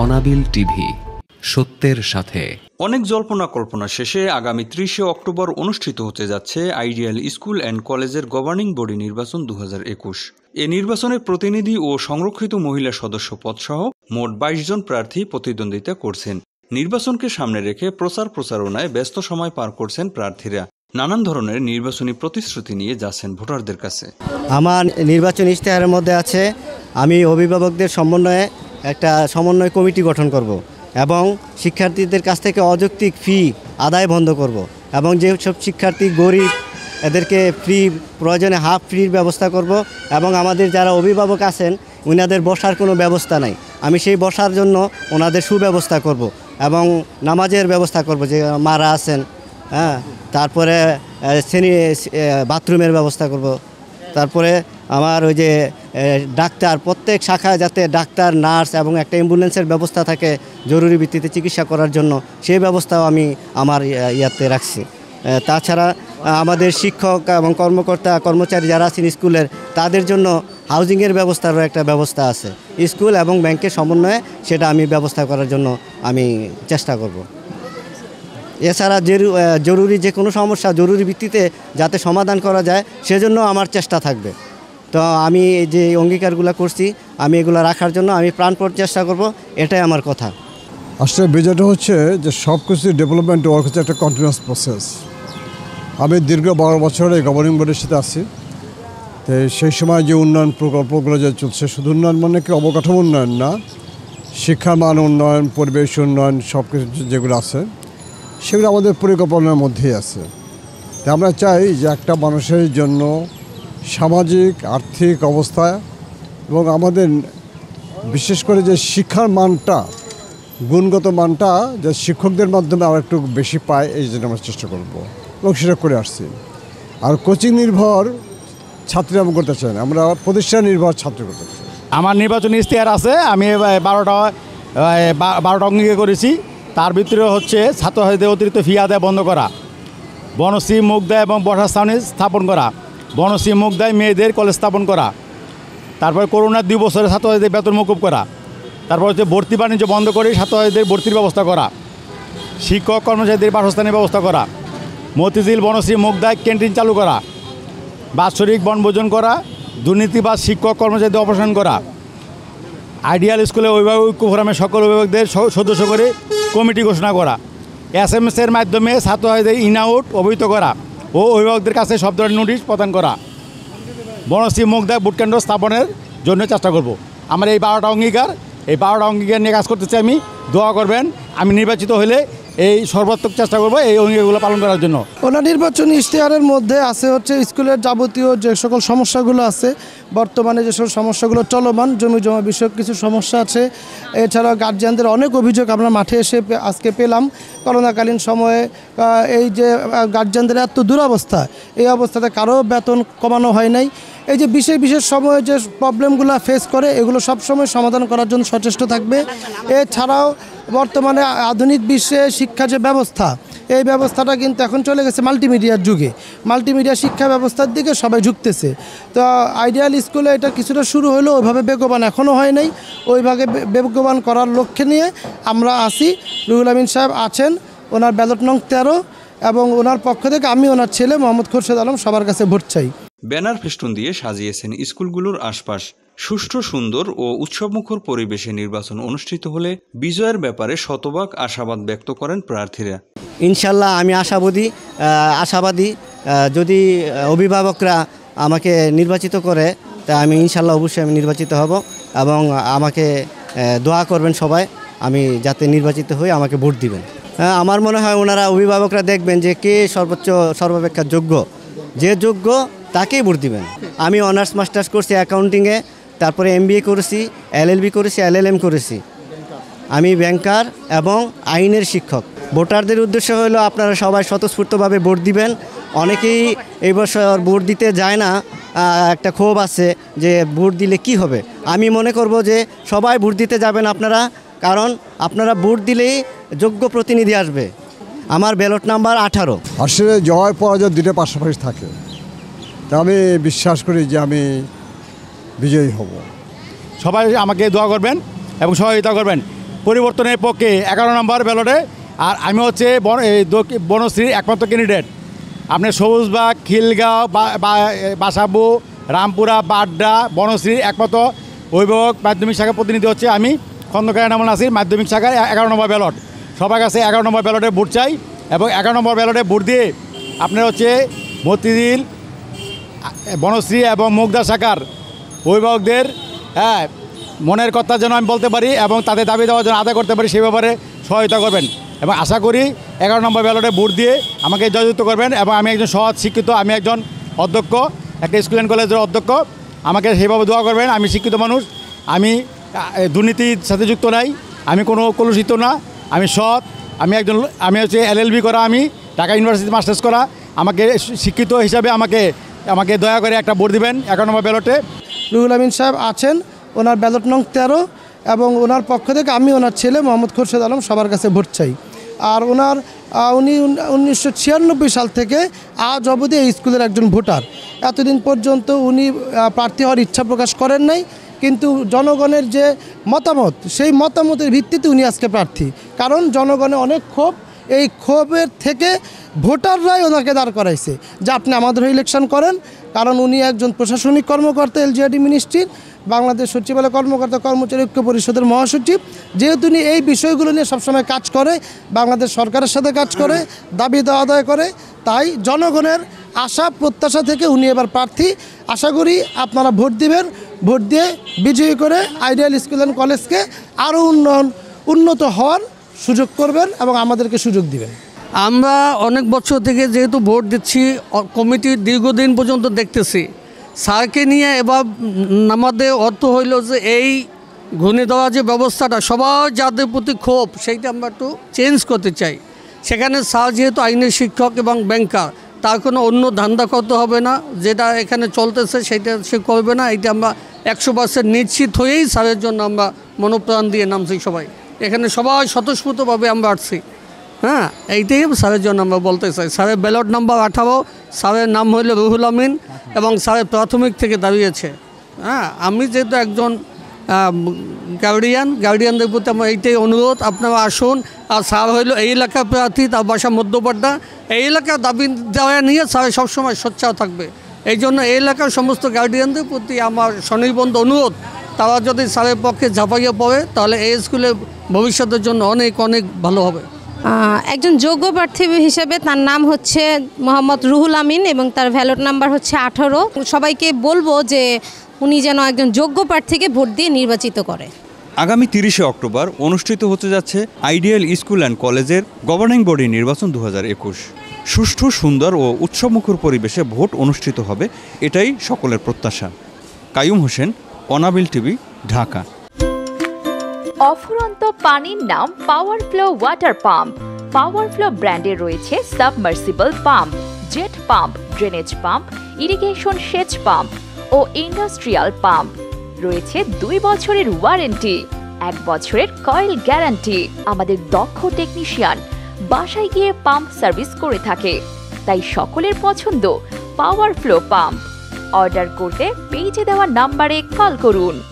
अनाबिल TV सत्येर साथे। अनेक जल्पना कल्पना शेषे आगामी 30 अक्टोबर अनुष्ठित होते जाच्छे आइडियल स्कूल एंड कॉलेजेर गवर्निंग बडी निर्वाचन 2021। ए निर्वाचने प्रतिनिधि और संरक्षित महिला सदस्य पदसह मोट 22 जन प्रार्थी प्रतिद्वंदिता करছেন। নির্বাচনকে সামনে রেখে প্রচার প্রচারণায় ব্যস্ত সময় পার করছেন প্রার্থীরা। নানান ধরনের নির্বাচনী প্রতিশ্রুতি নিয়ে যাচ্ছেন ভোটারদের কাছে। আমার নির্বাচন ইশতেহারের মধ্যে আছে আমি অভিভাবকদের সমন্বয়ে একটা সমন্বয় কমিটি গঠন করব এবং শিক্ষার্থীদের কাছ থেকে অযৌক্তিক ফি আদায় বন্ধ করব এবং যেসব শিক্ষার্থী গরিব এদেরকে ফ্রি প্রয়োজনে হাফ ফ্রির ব্যবস্থা করব এবং আমাদের যারা অভিভাবক আছেন ওনাদের বসার কোনো ব্যবস্থা নাই আমি সেই বসার জন্য ওনাদের সুব্যবস্থা করব এবং নামাজের ব্যবস্থা করব যে মারা আছেন হ্যাঁ তারপরে শ্রেণী বাথরুমের ব্যবস্থা করব তারপরে আমার ওই যে ডাক্তার প্রত্যেক শাখায় যাতে ডাক্তার নার্স এবং একটা অ্যাম্বুলেন্সের ব্যবস্থা থাকে জরুরি ভিত্তিতে চিকিৎসা করার জন্য সেই ব্যবস্থাও আমি আমার ইয়াতে রাখছি। তাছাড়া আমাদের শিক্ষক এবং কর্মকর্তা কর্মচারী যারা আছেন স্কুলের তাদের জন্য হাউজিংয়ের ব্যবস্থারও একটা ব্যবস্থা আছে স্কুল এবং ব্যাংকের সমন্বয়ে সেটা আমি ব্যবস্থা করার জন্য আমি চেষ্টা করব। এছাড়া জরুরি যে কোনো সমস্যা জরুরি ভিত্তিতে যাতে সমাধান করা যায় সেজন্য আমার চেষ্টা থাকবে। তো আমি যে অঙ্গীকারগুলো করছি আমি এগুলো রাখার জন্য আমি প্রাণপণ চেষ্টা করব, এটাই আমার কথা। আসলে বিষয়টা হচ্ছে যে সব কিছু ডেভেলপমেন্ট ওয়ার্ক হচ্ছে একটা কন্টিনিউয়াস প্রসেস। আমি দীর্ঘ 12 বছর এই গভর্নিং বোর্ডের সাথে আছি। তো সেই সময় যে উন্নয়ন প্রকল্পগুলো যে চলছে শুধু উন্নয়ন মানে কি অবকাঠামো উন্নয়ন না, শিক্ষার মান উন্নয়ন পরিবেশ উন্নয়ন সব কিছু যেগুলো আছে সেগুলো আমাদের পরিকল্পনার মধ্যেই আছে। তো আমরা চাই যে একটা মানুষের জন্য সামাজিক আর্থিক অবস্থা এবং আমাদের বিশেষ করে যে শিক্ষার মানটা গুণগত মানটা যে শিক্ষকদের মাধ্যমে আর একটু বেশি পায় এই জন্য আমরা চেষ্টা করব এবং সেটা করে আসছি। আর কোচিং নির্ভর ছাত্রী আমরা করতে চাই, আমরা প্রতিষ্ঠান নির্ভর ছাত্র করতে চাই। আমার নির্বাচনী ইশতেহার আছে, আমি 12টা অঙ্গীকার করেছি। তার ভিতরে হচ্ছে ছাত্রছাত্রীদের অতিরিক্ত ফি আদায় বন্ধ করা, বনশ্রী মুগ্ধা এবং বসার স্থানে স্থাপন করা, বনশ্রী মুগ্ধায় মেয়েদের কলেজ স্থাপন করা, তারপর করোনার 2 বছরে ছাত্রছাত্রীদের বেতন মকুব করা, তারপর হচ্ছে ভর্তি বাণিজ্য বন্ধ করে ছাত্রছাত্রীদের ভর্তির ব্যবস্থা করা, শিক্ষক কর্মচারীদের বাসস্থানের ব্যবস্থা করা, মতিঝিল বনশ্রী মুগ্ধায় ক্যান্টিন চালু করা, বাৎসরিক বনভোজন করা, দুর্নীতিবাজ শিক্ষক কর্মচারীদের অপসারণ করা, আইডিয়াল স্কুলে অভিভাবক ঐক্য ফোরামের সকল অভিভাবকদের সদস্য করে কমিটি ঘোষণা করা, SMS-এর মাধ্যমে ছাত্রছাত্রীদের ইনআউট অবহিত করা ও অভিভাবকদের কাছে সব ধরনের নোটিশ প্রদান করা, বনশ্রী মুগ্ধা বুটকেন্দ্র স্থাপনের জন্য চেষ্টা করব। আমার এই 12টা অঙ্গীকার, এই 12টা অঙ্গীকার নিয়ে কাজ করতে চাই আমি। দোয়া করবেন, আমি নির্বাচিত হলে এই সর্বাত্মক চেষ্টা করব এই অঙ্গীকারগুলো পালন করার জন্য। ওনার নির্বাচনী ইশতেহারের মধ্যে আছে হচ্ছে স্কুলের যাবতীয় যে সকল সমস্যাগুলো আছে, বর্তমানে যেসব সমস্যাগুলো চলমান জমি বিষয়ক কিছু সমস্যা আছে, এছাড়াও গার্জিয়ানদের অনেক অভিযোগ আমরা মাঠে এসে আজকে পেলাম। করোনাকালীন সময়ে এই যে গার্জিয়ানদের এত দুরবস্থা, এই অবস্থাতে কারো বেতন কমানো হয় নাই। এই যে বিশেষ বিশেষ সময়ে যে প্রবলেমগুলো ফেস করে এগুলো সবসময় সমাধান করার জন্য সচেষ্ট থাকবে। এছাড়াও বর্তমানে আধুনিক বিশ্বে শিক্ষা যে ব্যবস্থা, এই ব্যবস্থাটা কিন্তু এখন চলে গেছে মাল্টিমিডিয়ার যুগে, মাল্টিমিডিয়া শিক্ষা ব্যবস্থার দিকে সবাই ঝুঁকতেছে। তো আইডিয়াল স্কুলে এটা কিছুটা শুরু হলো, ওইভাবে বেগবান এখনও হয় নাই, ওইভাবে বেগবান করার লক্ষ্যে নিয়ে আমরা আসি। রুহুল আমিন সাহেব আছেন, ওনার ব্যালট নং 13 এবং ওনার পক্ষ থেকে আমি ওনার ছেলে মোহাম্মদ খোরশেদ আলম সবার কাছে ভোট চাই। ব্যানার ফেস্টুন দিয়ে সাজিয়েছেন স্কুলগুলোর আশপাশ। সুষ্ঠু সুন্দর ও উৎসবমুখর পরিবেশে নির্বাচন অনুষ্ঠিত হলে বিজয়ের ব্যাপারে শতভাগ আশাবাদ ব্যক্ত করেন প্রার্থীরা। ইনশাল্লাহ আমি আশাবাদী যদি অভিভাবকরা আমাকে নির্বাচিত করে তা আমি ইনশাল্লাহ অবশ্যই আমি নির্বাচিত হব এবং আমাকে দোয়া করবেন সবাই আমি যাতে নির্বাচিত হয়ে আমাকে ভোট দিবেন। আমার মনে হয় ওনারা অভিভাবকরা দেখবেন যে কে সর্বাপেক্ষা যোগ্য, যে যোগ্য তাকেই ভোট দিবেন। আমি অনার্স মাস্টার্স করছি অ্যাকাউন্টিংয়ে, তারপরে MBA করেছি, LLB করেছি, LLM করেছি, আমি ব্যাংকার এবং আইনের শিক্ষক। ভোটারদের উদ্দেশ্য হলো আপনারা সবাই স্বতঃস্ফূর্তভাবে ভোট দিবেন। অনেকেই এই বছর ভোট দিতে যায় না, একটা ক্ষোভ আছে যে ভোট দিলে কি হবে। আমি মনে করব যে সবাই ভোট দিতে যাবেন আপনারা, কারণ আপনারা ভোট দিলেই যোগ্য প্রতিনিধি আসবে। আমার ব্যালট নাম্বার 18। আসলে জয় পরাজয় দুটো পাশাপাশি থাকে। আমি বিশ্বাস করি যে আমি বিজয়ী হব। সবাই আমাকে দোয়া করবেন এবং সহযোগিতা করবেন। परिवर्तन पक्षे 11 नम्बर बैलटे और हमें हे बनश्री एकमात्र कैंडिडेट अपने सबुजबाग खिलगाँव बासाबो रामपुरा बाड्डा बनश्री एकमात्र अभिभावक माध्यमिक शाखा प्रतिनिधि होच्छे आमी खंदकार नामुल नासिर माध्यमिक शाखार 11 नम्बर बैलट सबार काछे 11 नम्बर बैलटे भोट चाई एबं 11 नम्बर बैलटे भोट दिए आपनारा हे मतिझिल बनश्री एवं मुगदा शाखार अभिभावकदेर मनेर कथा जेन आमी बोलते पारी एबं तादेर दाबी दावा जेन आदाय करते पारी सेई ब्यापारे सहायता करबेन एबं आशा करी 11 नम्बर बैलटे भोट दिए आमाके जययुक्त करबेन एबं आमी एकजन सत् शिक्षित आमी एकजन अध्यक्ष एकटा स्कुल एंड कलेजेर अध्यक्ष আমাকে সেইভাবে দোয়া করবেন। আমি শিক্ষিত মানুষ, আমি দুর্নীতির সাথে যুক্ত নাই, আমি কোনো কলুষিত না, আমি সৎ, আমি একজন, আমি হচ্ছে LLB করা, আমি ঢাকা ইউনিভার্সিটি মাস্টার্স করা। আমাকে শিক্ষিত হিসাবে আমাকে আমাকে দয়া করে একটা ভোট দিবেন 11 নম্বর ব্যালটে। রুহুল আমিন সাহেব আছেন, ওনার ব্যালট নং 13 এবং ওনার পক্ষ থেকে আমি ওনার ছেলে মোহাম্মদ খোরশেদ আলম সবার কাছে ভোট চাই। আর ওনার উনি 1996 সাল থেকে আজ অবধি এই স্কুলের একজন ভোটার। এতদিন পর্যন্ত উনি প্রার্থী হওয়ার ইচ্ছা প্রকাশ করেন নাই, কিন্তু জনগণের যে মতামত সেই মতামতের ভিত্তিতে উনি আজকে প্রার্থী। কারণ জনগণে অনেক ক্ষোভ, এই ক্ষোভের থেকে ভোটাররাই ওনাকে দাঁড় করাইছে যে আপনি আমাদের ইলেকশন করেন। কারণ উনি একজন প্রশাসনিক কর্মকর্তা, LGID মিনিস্ট্রির, বাংলাদেশ সচিবালয় কর্মকর্তা কর্মচারী ঐক্য পরিষদের মহাসচিব। যেহেতু উনি এই বিষয়গুলো নিয়ে সবসময় কাজ করে, বাংলাদেশ সরকারের সাথে কাজ করে, দাবি দাওয়া আদায় করে, তাই জনগণের আশা প্রত্যাশা থেকে উনি এবার প্রার্থী। আশা করি আপনারা ভোট দিবেন, ভোট দিয়ে বিজয়ী করে আইডিয়াল স্কুল অ্যান্ড কলেজকে আরও উন্নত হওয়ার সুযোগ করবেন এবং আমাদেরকে সুযোগ দিবেন। আমরা অনেক বছর থেকে যেহেতু ভোট দিচ্ছি, কমিটি দীর্ঘদিন পর্যন্ত দেখতেছি, স্যারকে নিয়ে এবার আমাদের অর্থ হইল যে এই ঘুণে দেওয়া যে ব্যবস্থাটা সবার যাদের প্রতি ক্ষোভ সেইটা আমরা একটু চেঞ্জ করতে চাই। সেখানে স্যার যেহেতু আইনের শিক্ষক এবং ব্যাংকার, তার কোনো অন্য ধান্দা করতে হবে না, যেটা এখানে চলতেছে সেটা সে করবে না। এটা আমরা 100% নিশ্চিত হয়েই স্যারের জন্য আমরা মনোপ্রাণ দিয়ে নামছি। সবাই এখানে সবাই স্বতঃস্ফূর্তভাবে আমরা আসছি। হ্যাঁ, এইটাই স্যারের জন্য আমরা বলতে চাই। স্যারের ব্যালট নাম্বার 18, স্যারের নাম হইল রুহুল আমিন এবং স্যারের প্রাথমিক থেকে দাঁড়িয়েছে। হ্যাঁ, আমি যেহেতু একজন গার্ডিয়ান, গার্ডিয়ানদের প্রতি আমার এইটাই অনুরোধ, আপনারা আসুন। আর স্যার হইল এই এলাকার প্রার্থী, তার বাসা মধ্যপাড্ডা। এই এলাকার দাবি দেওয়া নিয়ে স্যার সবসময় সোচ্চার থাকবে। এই জন্য এই এলাকার সমস্ত গার্ডিয়ানদের প্রতি আমার স্বনির্বন্ধ অনুরোধ, তারা যদি স্যারের পক্ষে ঝাঁপাইয়া পড়ে তাহলে এই স্কুলের ভবিষ্যতের জন্য অনেক অনেক ভালো হবে। একজন যোগ্য প্রার্থী হিসেবে তার নাম হচ্ছে মোহাম্মদ রুহুল আমিন এবং তার ব্যালট নাম্বার হচ্ছে 18। সবাইকে বলবো যে উনি যেন একজন যোগ্য প্রার্থীকে ভোট দিয়ে নির্বাচিত করে। আগামী 30 অক্টোবর অনুষ্ঠিত হতে যাচ্ছে আইডিয়াল স্কুল অ্যান্ড কলেজের গভর্নিং বডি নির্বাচন 2021। সুষ্ঠু, সুন্দর ও উৎসবমুখর পরিবেশে ভোট অনুষ্ঠিত হবে, এটাই সকলের প্রত্যাশা। কাইয়ুম হোসেন, অনাবিল TV, ঢাকা। অফুরন্ত পানির নাম power flow water pump. Power flow ব্র্যান্ডে রয়েছে submersible pump, jet pump, drainage pump, irrigation সেচ পাম্প ও ইন্ডাস্ট্রিয়াল পাম্প। রয়েছে 2 বছরের ওয়ারেন্টি, 1 বছরের কয়েল গ্যারান্টি। আমাদের দক্ষ টেকনিশিয়ান বাসায় গিয়ে পাম্প সার্ভিস করে থাকে, তাই সকলের পছন্দ পাওয়ার ফ্লো পাম্প। অর্ডার করতে পেজে দেওয়া নাম্বারে কল করুন।